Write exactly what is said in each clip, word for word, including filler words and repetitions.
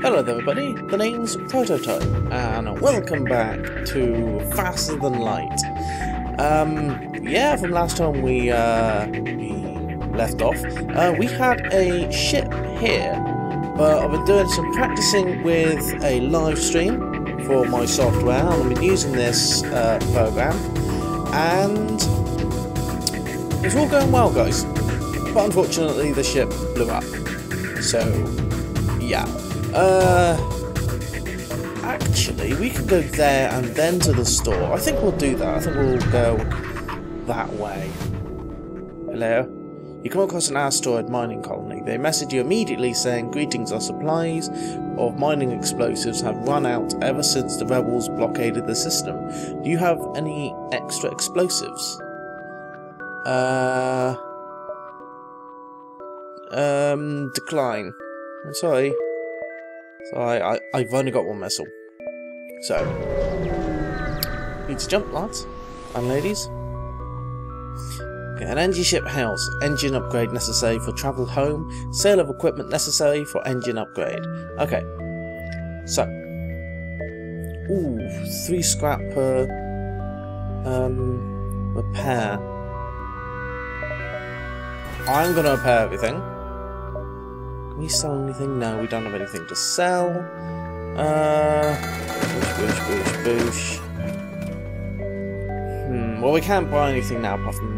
Hello there everybody, the name's Prototype, and welcome back to Faster Than Light. Um, yeah, from last time we, uh, we left off, uh, we had a ship here, but I've been doing some practicing with a live stream for my software, and I've been using this uh, program, and it's all going well guys, but unfortunately the ship blew up, so yeah. Uh, actually, we can go there and then to the store. I think we'll do that. I think we'll go that way. Hello? You come across an asteroid mining colony. They message you immediately saying, "Greetings, our supplies of mining explosives have run out ever since the rebels blockaded the system. Do you have any extra explosives?" Uh... Um, decline. I'm sorry. So I, I, I've only got one missile. So, need to jump, lads and ladies. Okay, an N G ship house. Engine upgrade necessary for travel home. Sale of equipment necessary for engine upgrade. Okay. So, ooh, three scrap per um, repair. I'm gonna repair everything. Can we sell anything? No, we don't have anything to sell. Uh, boosh, boosh, boosh, boosh. Hmm, well, we can't buy anything now apart from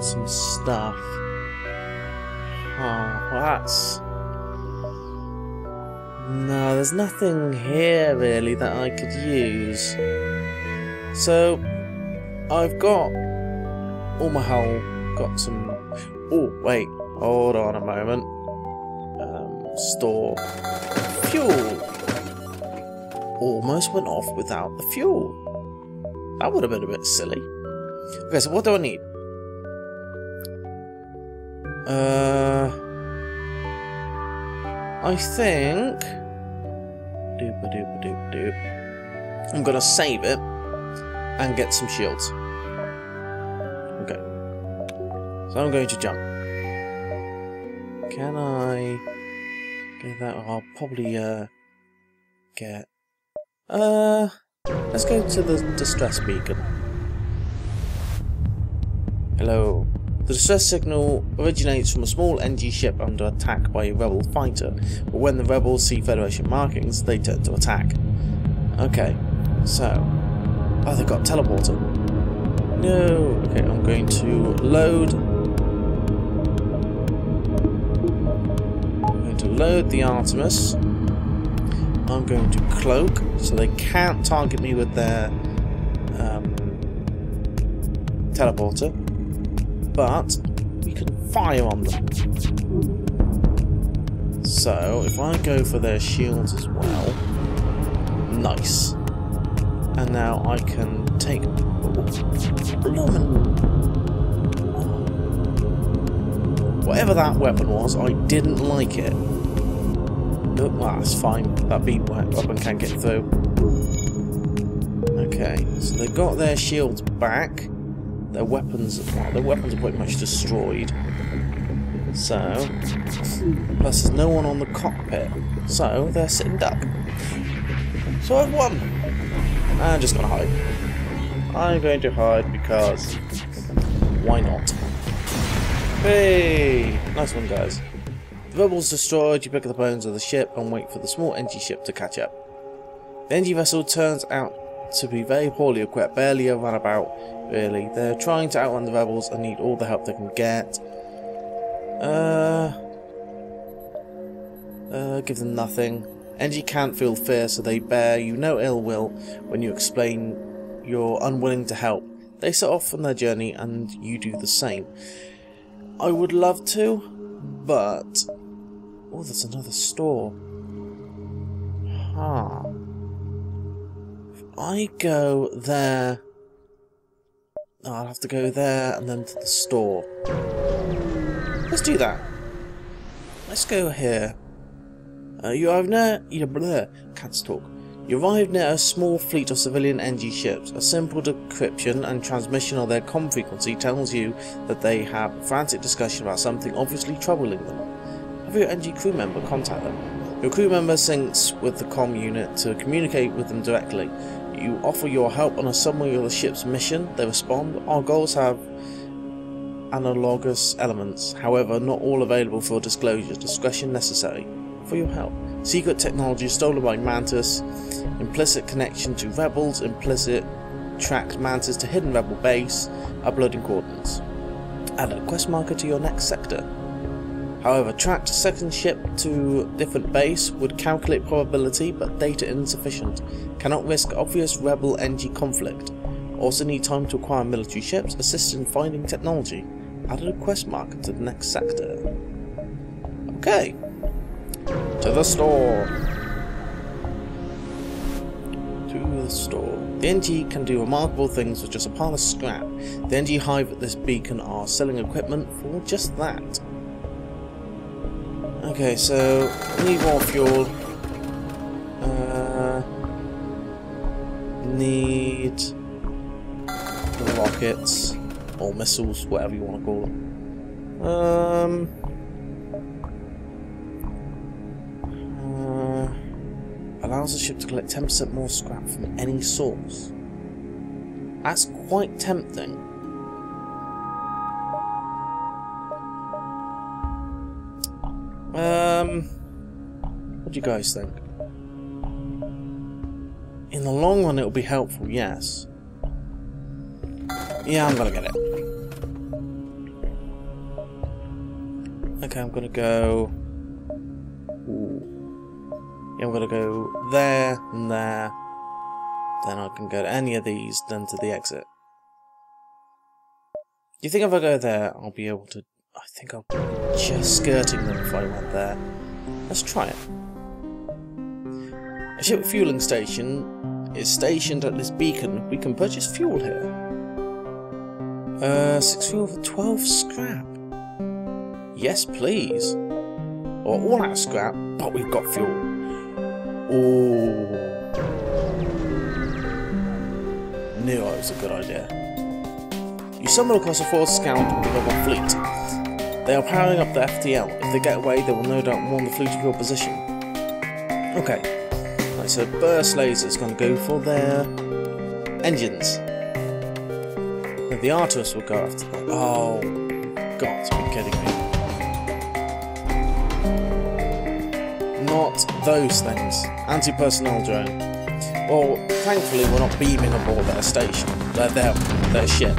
some stuff. Oh, well, that's... No, there's nothing here, really, that I could use. So, I've got... all my hull. Got some... Oh, wait. Hold on a moment. Store fuel. Almost went off without the fuel. That would have been a bit silly. Okay, so what do I need? Uh, I think doop a doop a doop doop. I'm gonna save it and get some shields. Okay, so I'm going to jump. Can I? That I'll probably uh, get. Uh, let's go to the distress beacon. Hello. The distress signal originates from a small N G ship under attack by a rebel fighter, but when the rebels see Federation markings, they turn to attack. Okay, so. Oh, they've got teleporter. No. Okay, I'm going to load. Load the Artemis. I'm going to cloak so they can't target me with their um, teleporter, but we can fire on them. So if I go for their shields as well, nice. And now I can take. Whatever that weapon was, I didn't like it. Look, ah, that's fine. That beam weapon can't get through. Okay, so they got their shields back. Their weapons, well, their weapons are pretty much destroyed. So, plus there's no one on the cockpit, so they're sitting duck. So I've won. I'm just gonna hide. I'm going to hide because why not? Hey! Nice one, guys. The rebels destroyed, you pick up the bones of the ship and wait for the small N G ship to catch up. The N G vessel turns out to be very poorly equipped, barely a runabout, really. They're trying to outrun the rebels and need all the help they can get. Uh, uh, give them nothing. N G can't feel fear, so they bear you no ill will when you explain you're unwilling to help. They set off on their journey and you do the same. I would love to, but... Oh, there's another store. Huh. If I go there... Oh, I'll have to go there and then to the store. Let's do that. Let's go here. Uh, you arrive near... You bleh, can't talk. You arrive near a small fleet of civilian N G ships. A simple decryption and transmission of their comm frequency tells you that they have a frantic discussion about something obviously troubling them. Have your N G crew member contact them. Your crew member syncs with the comm unit to communicate with them directly. You offer your help on a summary of the ship's mission, they respond. Our goals have analogous elements, however not all available for disclosure, discretion necessary for your help. Secret technology stolen by Mantis, implicit connection to rebels, implicit tracks Mantis to hidden rebel base, uploading coordinates. Add a quest marker to your next sector. However, tracked second ship to different base would calculate probability, but data insufficient. Cannot risk obvious rebel N G conflict. Also need time to acquire military ships, assist in finding technology. Added a quest marker to the next sector. Okay. To the store. To the store. The N G can do remarkable things with just a pile of scrap. The N G Hive at this beacon are selling equipment for just that. Okay, so need more fuel. Uh, need rockets or missiles, whatever you want to call them. Um. Allows the ship to collect ten percent more scrap from any source. That's quite tempting. Um, what do you guys think? In the long run, it'll be helpful, yes. Yeah, I'm gonna get it. Okay, I'm gonna go. Ooh. I'm going to go there and there, then I can go to any of these, then to the exit. Do you think if I go there, I'll be able to... I think I'll be just skirting them if I went there. Let's try it. A ship fueling station is stationed at this beacon. We can purchase fuel here. Uh, six fuel for twelve scrap. Yes, please. Or all out of scrap, but we've got fuel. Ooh. Knew it was a good idea. You stumble across a force scout with a fleet. They are powering up the F T L. If they get away, they will no doubt warn the fleet of your position. Okay. Right, so burst laser is going to go for their engines. And the Artemis will go after them. Oh, God, you're kidding me. Not those things. Anti-personnel drone. Well, thankfully we're not beaming aboard their station. Their, their, their ship.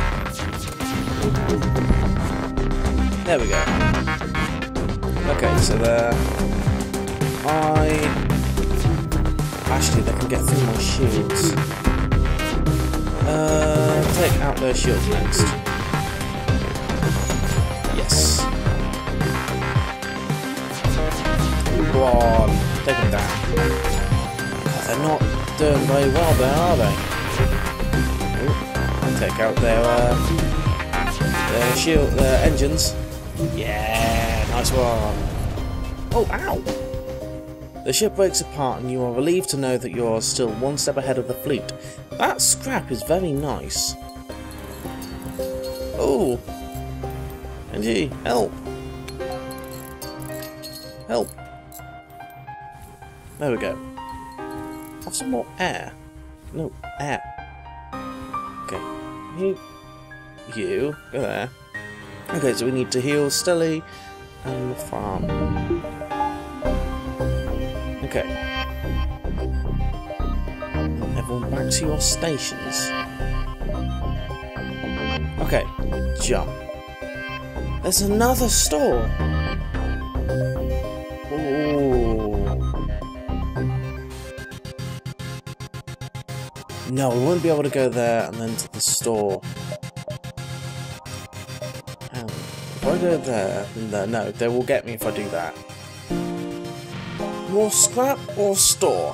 There we go. Okay, so there. I... Actually, they can get through my shields. Uh, take out their shields next. Yes. Go on, take them down. They're not doing very well there, are they? Ooh, take out their, uh, their shield, their engines. Yeah, nice one. Oh, ow! The ship breaks apart and you are relieved to know that you are still one step ahead of the fleet. That scrap is very nice. Oh! N G, help! Help! There we go. Have some more air. No, air. Okay. You, you go there. Okay, so we need to heal Stelly and the farm. Okay. Everyone back to your stations. Okay, jump. There's another store! No, we wouldn't be able to go there and then to the store. Um, if I go there, then there, no, they will get me if I do that. More scrap or store?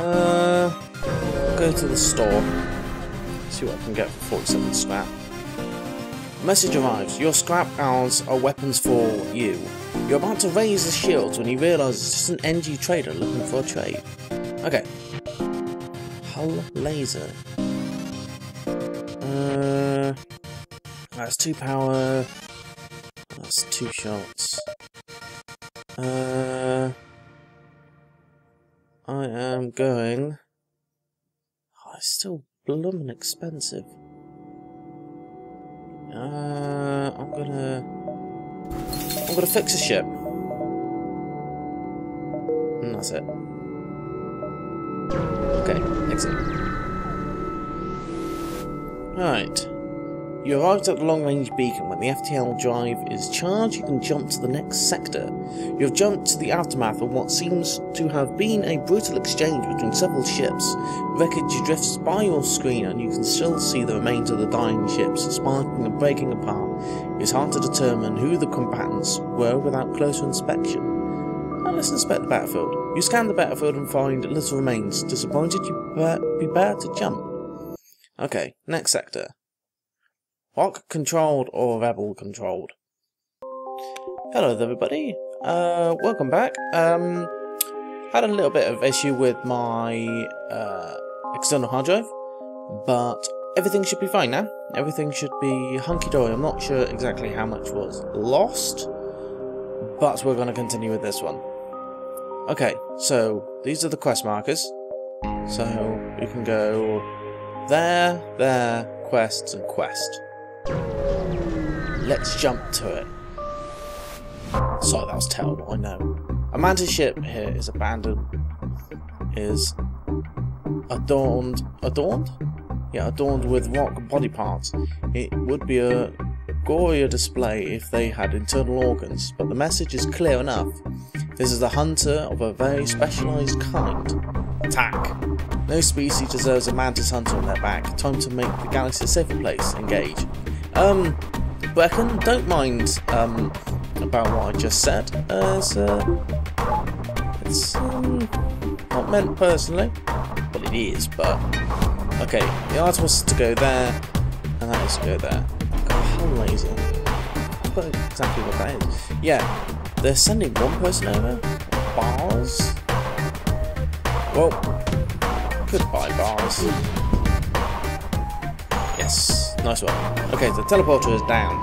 Uh, go to the store. See what I can get for forty-seven scrap. Message arrives. Your scrap hours are weapons for you. You're about to raise the shields when you realise it's just an N G trader looking for a trade. Okay. Hull laser. Uh, that's two power. That's just two shots. Uh, I am going. Oh, it's still bloomin' expensive. Uh, I'm gonna. I'm gonna fix a ship. And that's it. Okay, exit. Right. You arrived at the long-range beacon. When the F T L drive is charged, you can jump to the next sector. You have jumped to the aftermath of what seems to have been a brutal exchange between several ships. Wreckage drifts by your screen, and you can still see the remains of the dying ships sparking and breaking apart. It's hard to determine who the combatants were without closer inspection. Now let's inspect the battlefield. You scan the battlefield and find little remains. Disappointed, you prepare to jump. Okay, next sector. Rock controlled or rebel controlled? Hello everybody, uh, welcome back. Um, had a little bit of issue with my uh, external hard drive, but everything should be fine now. Everything should be hunky-dory. I'm not sure exactly how much was lost, but we're going to continue with this one. Okay, so these are the quest markers. So you can go there, there, quests and quest. Let's jump to it. Sorry, that was terrible, I know. A Mantis ship here is abandoned. Is adorned... Adorned? Yeah, adorned with rock body parts. It would be a gorier display if they had internal organs, but the message is clear enough. This is a hunter of a very specialised kind. Attack! No species deserves a Mantis hunter on their back. Time to make the galaxy a safer place. Engage. Um... Reckon, don't mind um, about what I just said, uh, it's, uh, it's um, not meant personally, but it is, but, okay, the Artemis is to go there, and that is to go there. God, how lazy, I don't know exactly what that is. Yeah, they're sending one person over, bars, well, goodbye bars. Yes. Nice one. Okay, the teleporter is down.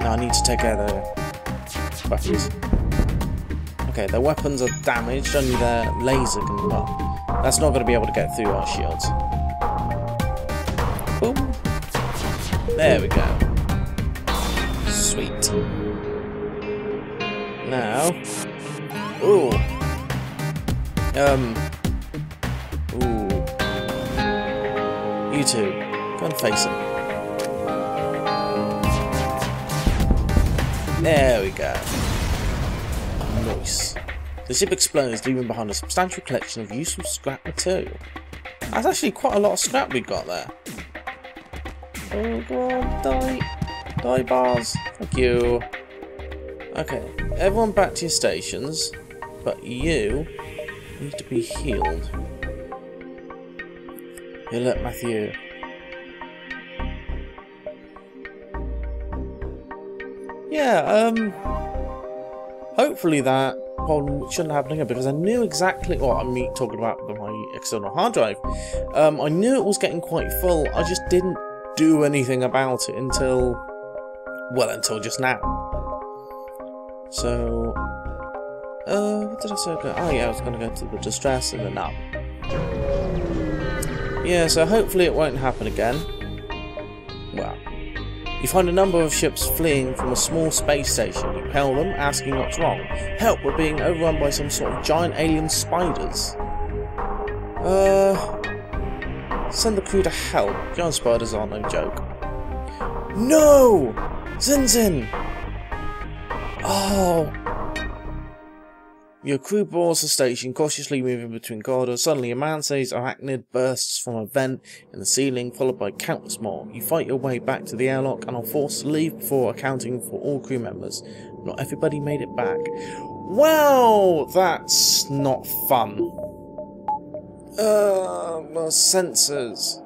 Now I need to take care of the weapons. Okay, their weapons are damaged, only their laser can well. That's not going to be able to get through our shields. Boom. There we go. Sweet. Now. Ooh. Um. Ooh. You two, go and face him. There we go. Nice. The ship explodes, leaving behind a substantial collection of useful scrap material. That's actually quite a lot of scrap we've got there. Oh, go on, die. Die bars. Thank you. Okay, everyone back to your stations, but you need to be healed. Heal up, Matthew. Yeah, um... hopefully that problem shouldn't happen again, because I knew exactly what I'm talking about with my external hard drive. Um, I knew it was getting quite full, I just didn't do anything about it until... well, until just now. So... Uh, what did I say? Oh yeah, I was going to go to the distress and then up. Yeah, so hopefully it won't happen again. Well, you find a number of ships fleeing from a small space station. You hail them, asking what's wrong. Help, we're being overrun by some sort of giant alien spiders. Uh, send the crew to help. Giant spiders are no joke. No, Zinzin. Oh. Your crew boards the station, cautiously moving between corridors. Suddenly, a man says arachnid bursts from a vent in the ceiling, followed by countless more. You fight your way back to the airlock and are forced to leave before accounting for all crew members. Not everybody made it back. Well, that's not fun. Uh, my sensors.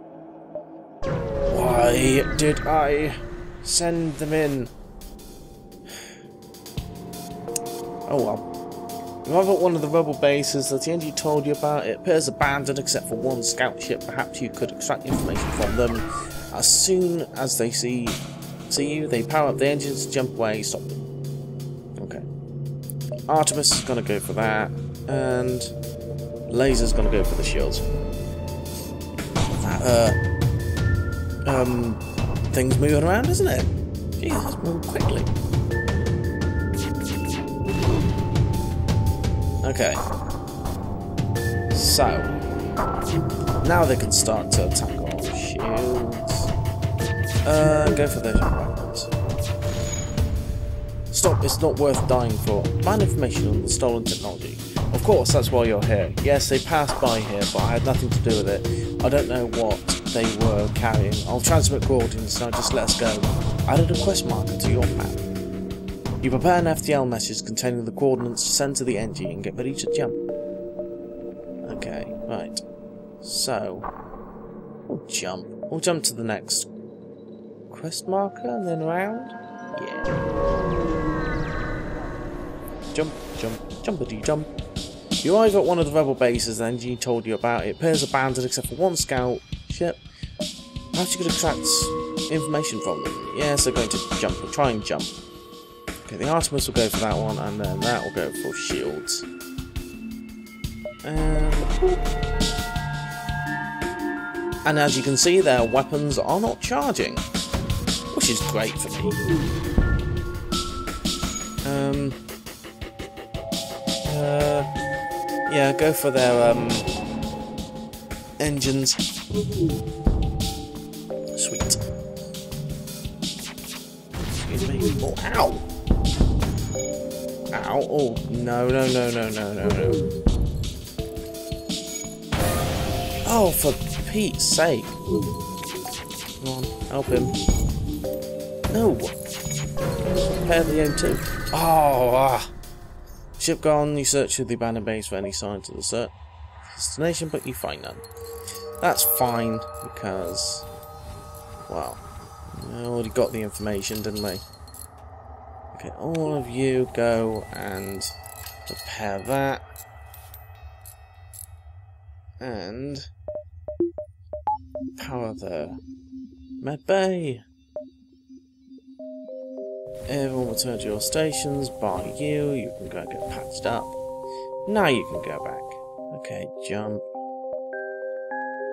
Why did I send them in? Oh well. You arrive at one of the rebel bases that the N G told you about. It appears abandoned except for one scout ship. Perhaps you could extract information from them as soon as they see see you. They power up the engines, jump away, stop them. Okay. Artemis is going to go for that, and Laser's going to go for the shields. That, uh, um, thing's moving around, isn't it? Jeez, it's moving quickly. Okay. So, now they can start to attack our shields. Uh, go for those weapons. Stop, it's not worth dying for. Find information on the stolen technology. Of course, that's why you're here. Yes, they passed by here, but I had nothing to do with it. I don't know what they were carrying. I'll transmit coordinates now, just let us go. Added a quest marker to your map. You prepare an F T L message containing the coordinates to send to the N G and get ready to jump. Okay, right. So, we'll jump. We'll jump to the next quest marker and then round. Yeah. Jump, jump, jumpity jump. You arrive at one of the rebel bases the N G told you about. It appears abandoned except for one scout ship. Perhaps you could extract information from them. Yes, they're going to jump. We'll try and jump. Okay, the Artemis will go for that one, and then that will go for shields. And, and as you can see, their weapons are not charging, which is great for me. Um, uh, yeah, go for their um, engines. Sweet. Excuse me. Oh, ow! Ow, oh, no, no, no, no, no, no, no. Oh, for Pete's sake. Come on, help him. No. Prepare the O two. Oh, ah. Ship gone, you search through the abandoned base for any signs of the search destination, but you find none. That's fine, because, well, we already got the information, didn't we? Okay, all of you go and repair that. And power the med bay. Everyone return to your stations, bar you. You can go and get patched up. Now you can go back. Okay, jump.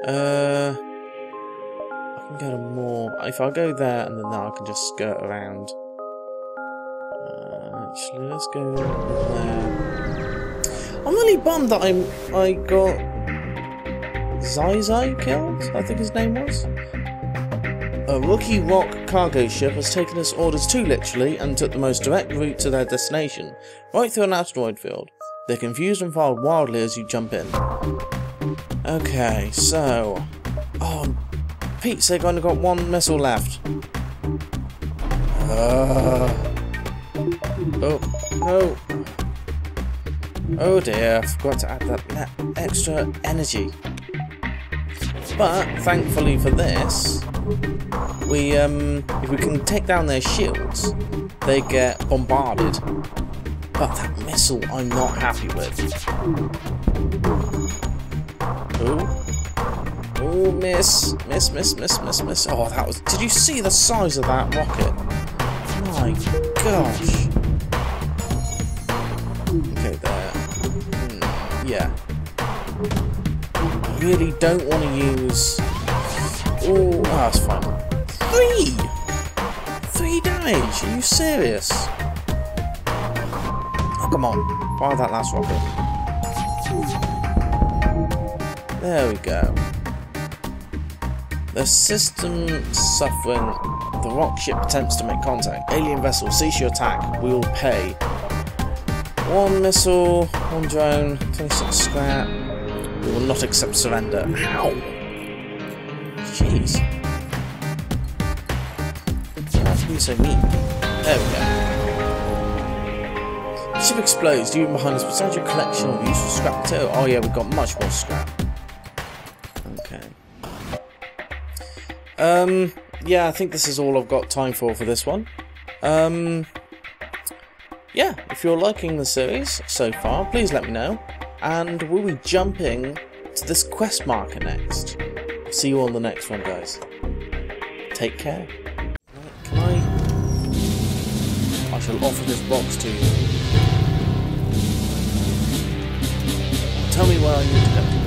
Uh, I can go to more. If I go there and then now I can just skirt around. Actually, let's go there. I'm really bummed that I'm I got Zai-Zai killed, I think his name was. A rookie rock cargo ship has taken us orders too literally and took the most direct route to their destination, right through an asteroid field. They're confused and fire wildly as you jump in. Okay, so oh Pete's they've only got one missile left. Uh, Oh, no. Oh dear, I forgot to add that extra energy. But, thankfully for this, we, um, if we can take down their shields, they get bombarded. But that missile I'm not happy with. Oh. Oh, miss. Miss, miss, miss, miss, miss. Oh, that was... Did you see the size of that rocket? My gosh. Okay, there. Mm, yeah. I really don't want to use... Oh, that's fine. Three! Three damage! Are you serious? Oh, come on. Fire that last rocket. There we go. The system suffering. The rock ship attempts to make contact. Alien vessel, cease your attack. We will pay. One missile, one drone, twenty-six scrap. We will not accept surrender. Ow! Jeez. That's been so mean. There we go. The ship explodes, leaving behind a substantial collection of useful scrap too. Oh yeah, we've got much more scrap. Okay. Um, yeah, I think this is all I've got time for for this one. Um... Yeah, if you're liking the series so far, please let me know, and we'll be jumping to this quest marker next. See you on the next one, guys. Take care. Right, can I... shall offer this box to you. Tell me where I need to go.